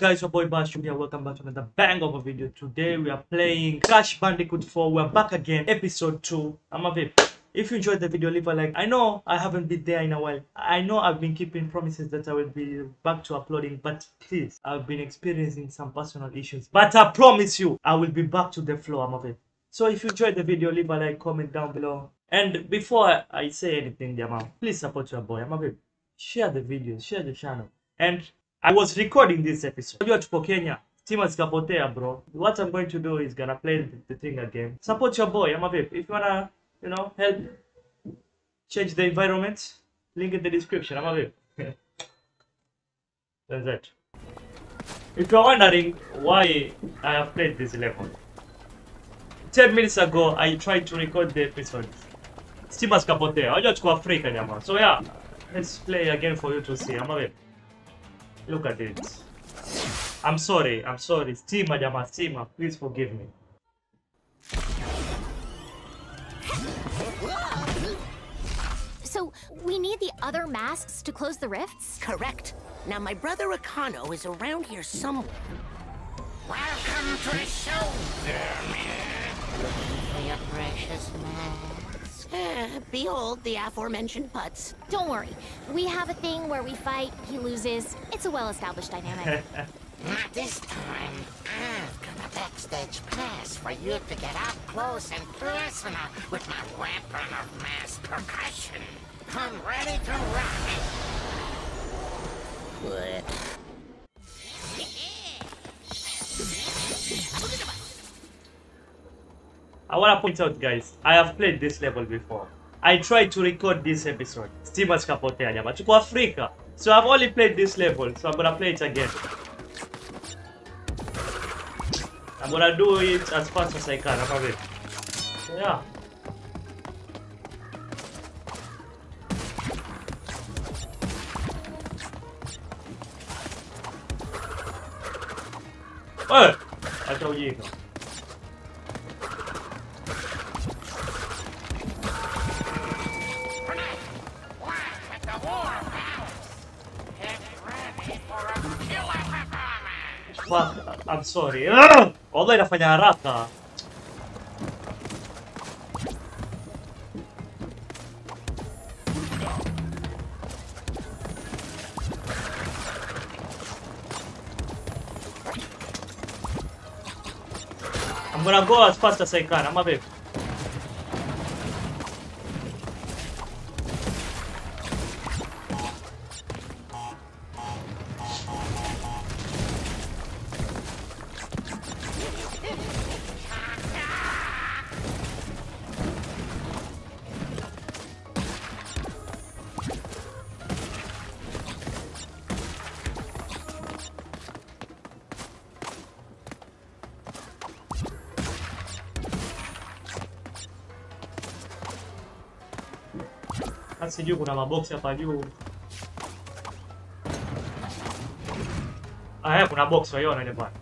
What's up guys, your boy Bashum here. Welcome back to another bang of a video. Today we are playing Crash Bandicoot 4. We're back again, episode 2. I'm a VIP. If you enjoyed the video, leave a like. I know I haven't been there in a while. I know I've been keeping promises that I will be back to uploading, but please, I've been experiencing some personal issues. But I promise you, I will be back to the flow. I'm a VIP. So if you enjoyed the video, leave a like, comment down below. And before I say anything, please support your boy. I'm a VIP. Share the video, share the channel. And I was recording this episode. You are to Kenya. Team has kapotea, bro. What I'm going to do is gonna play the thing again. Support your boy, I'm a VIP. If you wanna, help change the environment, link in the description. I'm a VIP. That's it. If you're wondering why I have played this level, 10 minutes ago I tried to record the episode. Team has kapotea. I just go Africa, Kenya. So yeah, let's play again for you to see. I'm a VIP. Look at it. I'm sorry. Stima, please forgive me. So, we need the other masks to close the rifts? Correct. Now, my brother Akano is around here somewhere. Welcome to the show, Dermia. Your precious masks. Behold the aforementioned putts. Don't worry. We have a thing where we fight, he loses. It's a well-established dynamic. Not this time. I've got a backstage pass for you to get up close and personal with my weapon of mass percussion. Come ready to rock. I want to point out, guys, I have played this level before. I tried to record this episode. Steamers kapotea, but to Africa. So I've only played this level, so I'm gonna play it again. I'm gonna do it as fast as I can. I'm a bit. Yeah. Hey, I told you. Fuck, I'm sorry. Wallah inafanya haraka. I'm gonna go as fast as I can. I'm a bit. Sijui kuna maboksi hapa juu. Ah, kuna box waiona ile bwana.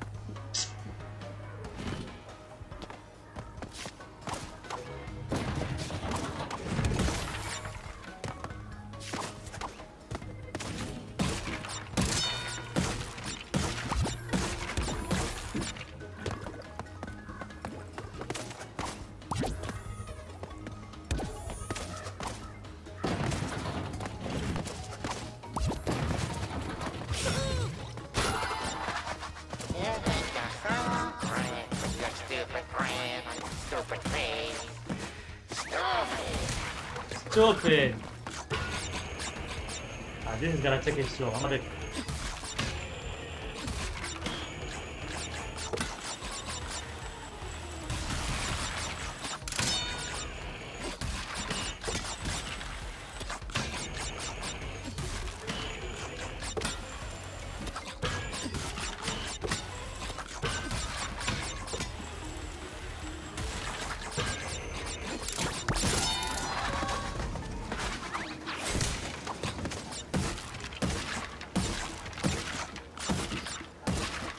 Stupid! This is gonna take it slow. I'm gonna...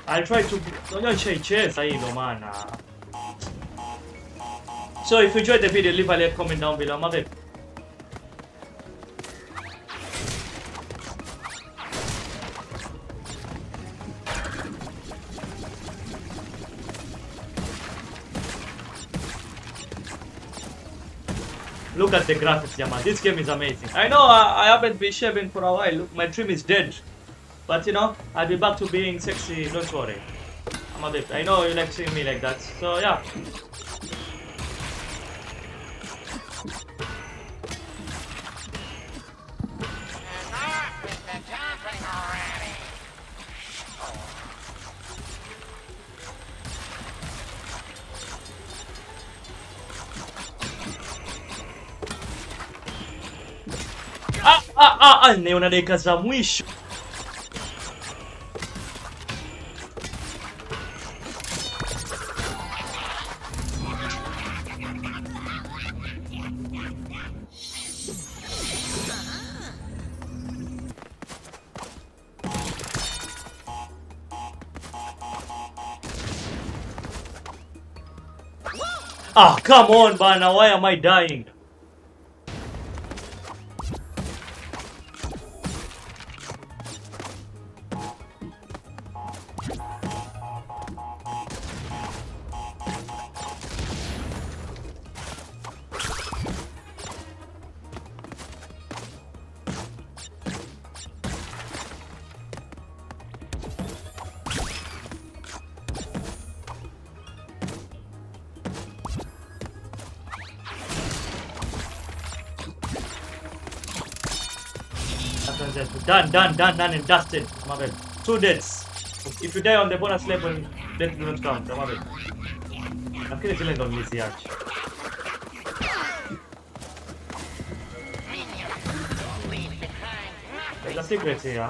I tried to. Don't change it. So if you enjoyed the video, leave a like, comment down below. My babe. Look at the graphics, Yaman. This game is amazing. I know I haven't been shaving for a while. Look, my trim is dead. But you know, I'll be back to being sexy, don't worry. I'm a bit. I know you like seeing me like that. So yeah. Neona dakika za mwisho. Ah, come on, bana, why am I dying? Done and dusted. Mabel. 2 deaths. If you die on the bonus level, death do not count. Mabel. I'm killing the on this arch. There's a secret here.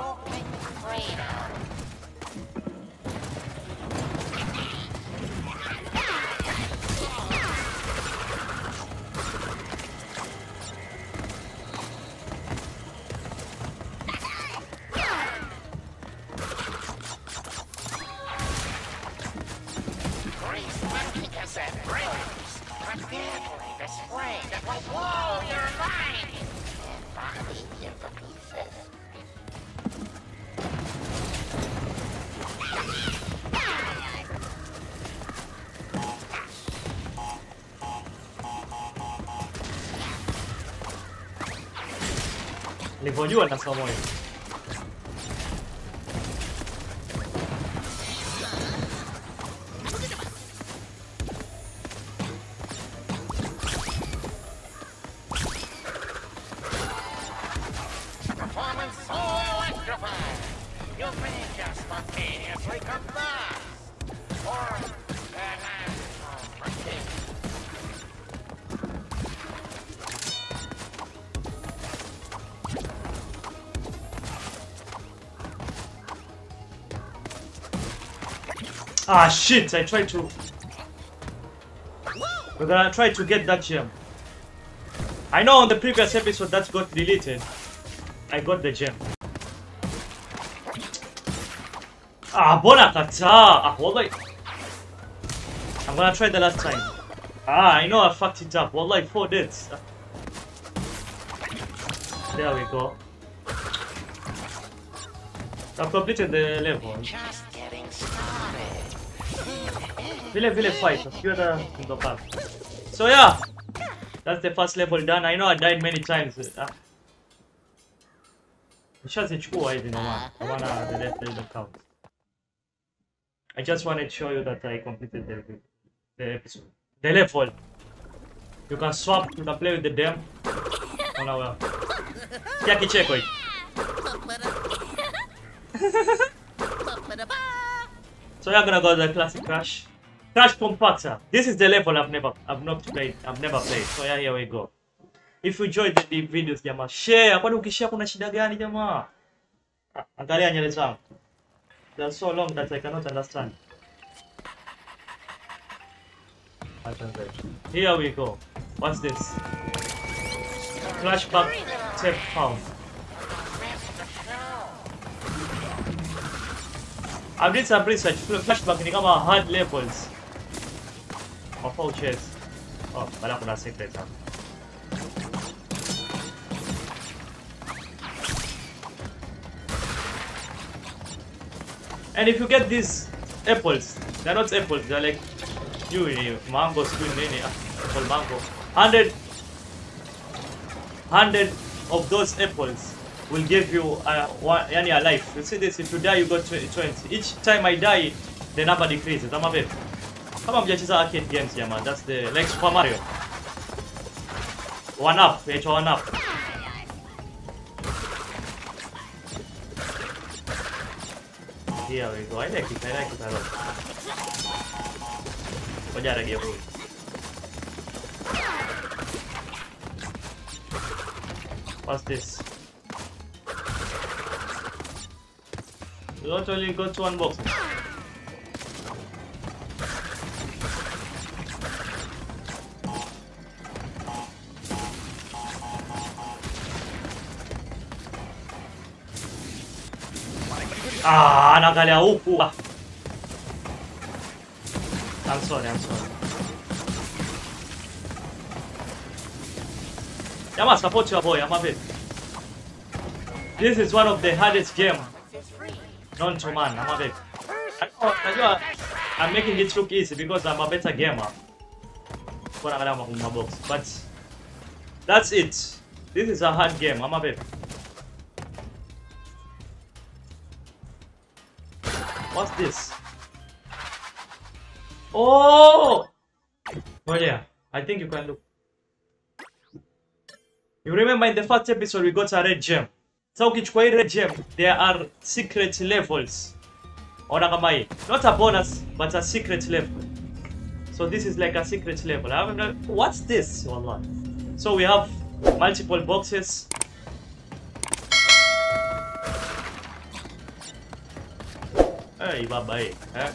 Nilivyojua na somo hili. Ah shit, I tried to... We're gonna try to get that gem. I know on the previous episode that got deleted. I got the gem. Ah, bona kata! Ah, wallahi. I'm gonna try the last time. Ah, I know I fucked it up. Wallahi, 4 deaths. There we go. I've completed the level. Vile fight, in the path. So yeah, that's the first level done. I know I died many times. I just wanted to show you that I completed the episode. The level. You can swap, you can play with the dam. Oh no, well. Yaki check it. So yeah, I'm gonna go to the classic Crash. Crash Compactor. This is the level I've never played. So yeah, here we go. If you enjoyed the videos, jamaa, share. Kwani ukishare kuna shida gani jamaa? Angalia nyele zangu. They're so long that I cannot understand. Here we go. What's this? Flashback tape found. I did some research. Flashback ni kama hard levels. Of all chess. Oh, but I'm gonna secret that. And if you get these apples, they're not apples, they're like you mango, squid, apple mango. 100 100 of those apples will give you a life. You see this, if you die you got 20. Each time I die, the number decreases. I'm a bit. Kama mjacheza arcade games here, man. That's the, like Super Mario. One up, it's one up. Here we go. I like it a lot. What's this? You don't only got to unbox it. Ah, nagalia huku. I'm sorry. Yama, support your boy, Yama. This is one of the hardest games known to man, Yama. I'm making it look easy because I'm a better gamer. But that's it. This is a hard game, Yama. What's this? Oh! Oh yeah, I think you can look. You remember in the first episode we got a red gem. So ukichukua hii red gem, there are secret levels. Ona kama hii. Not a bonus, but a secret level. So this is like a secret level. I haven't done... What's this? Wallah. So we have multiple boxes. Hey, baba, hey. Huh?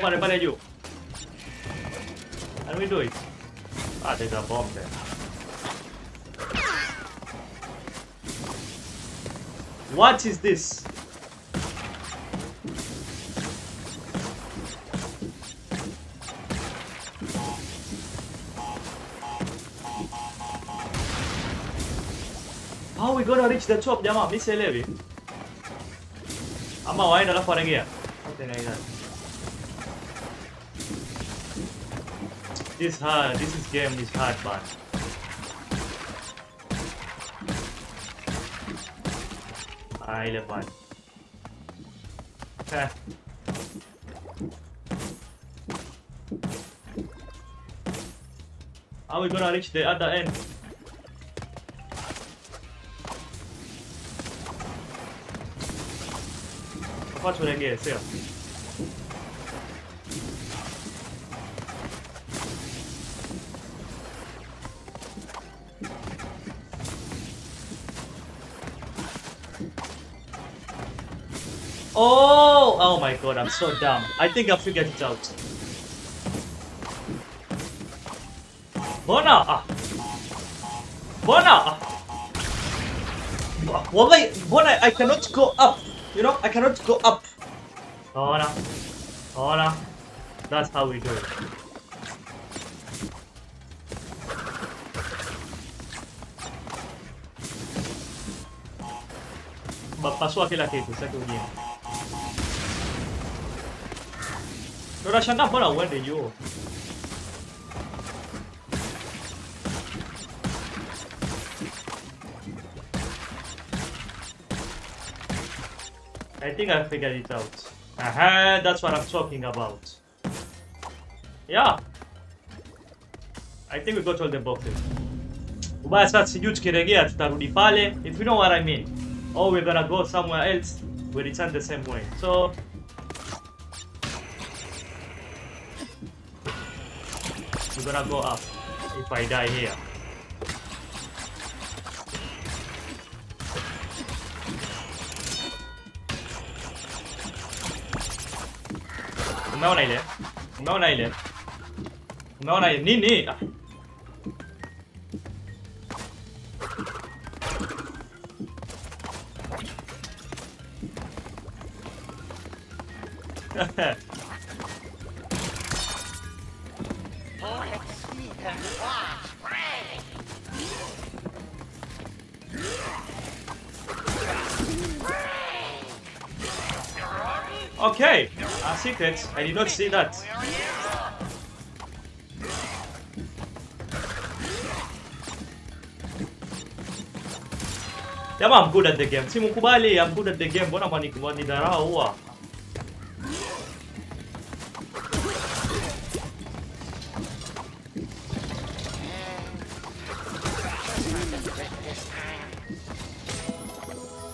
Where are you? Can we do it? Ah, there's a bomb there. What is this? How are we gonna reach the top, Jama? Miss Elevi. I'm a wider for again. Something like that. This hard. This game is hard, man. I love it. Okay. Are we gonna reach the other end? What should I get? See ya. Oh! Oh my god, I'm so dumb. I think I figured it out. Bona! Bona! Why? Bona, I cannot go up. You know, I cannot go up. Bona. Bona. That's how we do it. But passo aquela que você que eu Rashana, but where did you? I think I figured it out. Aha, that's what I'm talking about. Yeah. I think we got all the boxes. If you know what I mean. Or we're gonna go somewhere else, we return the same way. So. I'm gonna go up if I die here. Umeona ile? Nini? Okay, a secret. I did not see that. Jamaa, I'm good at the game. Simukubali, I'm good at the game. Mbona mwanidharau huwa?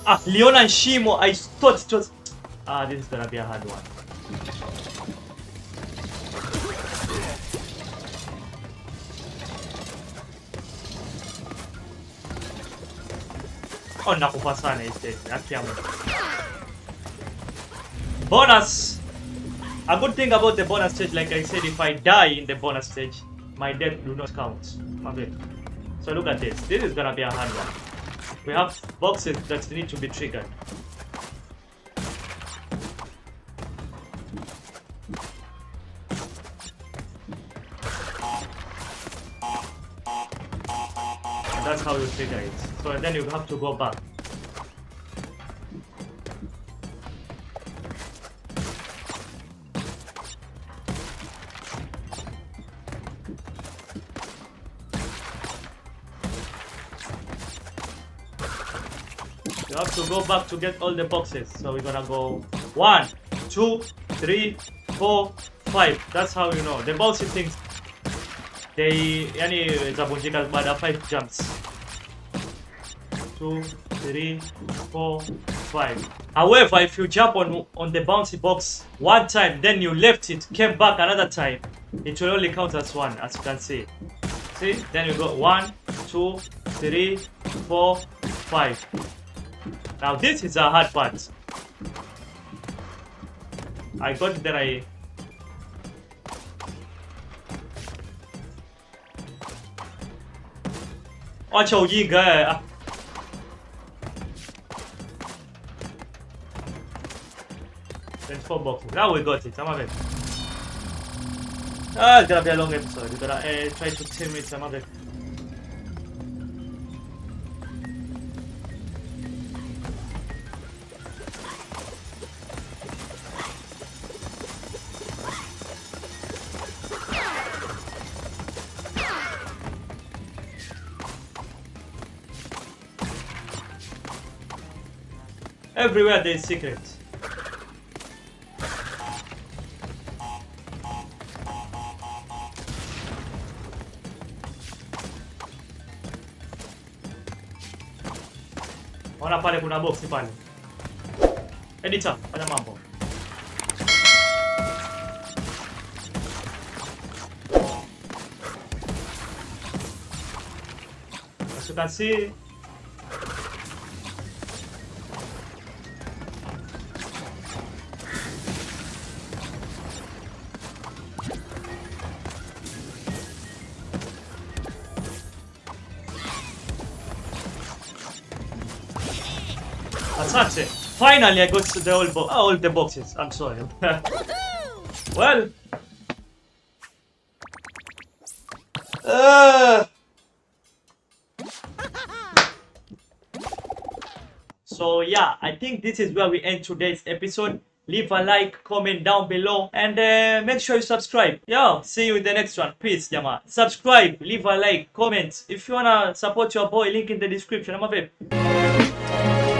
Ah, Leona and Shimo, I thought it was... Ah, this is gonna be a hard one. Oh, nakupasana instead. Bonus! A good thing about the bonus stage, like I said, if I die in the bonus stage, my death do not count. So look at this. This is gonna be a hard one. We have boxes that need to be triggered. And that's how you trigger it. So then you have to go back. You have to go back to get all the boxes. So we're gonna go 1, 2, 3, 4, 5. That's how you know. The boxy things, they any zabunjika but 5 jumps. 2, 3, 4, 5. However, if you jump on the bouncy box one time, then you left it, came back another time, it will only count as one, as you can see. See? Then you go 1, 2, 3, 4, 5. Now this is a hard part. I got that I... Acha ujiga. There's 4 boxes. Now we got it. I'm a bit. Ah, it's gonna be a long episode. We're gonna try to tame it. I'm a bit. Everywhere there is secret. Ona pale kuna boxi pale. Editor, fanya mambo. As you can see, that's it. Finally, I got the all the boxes. I'm sorry. Well, so yeah, I think this is where we end today's episode. Leave a like, comment down below, and make sure you subscribe. Yeah, see you in the next one. Peace, Yama. Subscribe, leave a like, comment. If you wanna support your boy, link in the description. I'm a babe.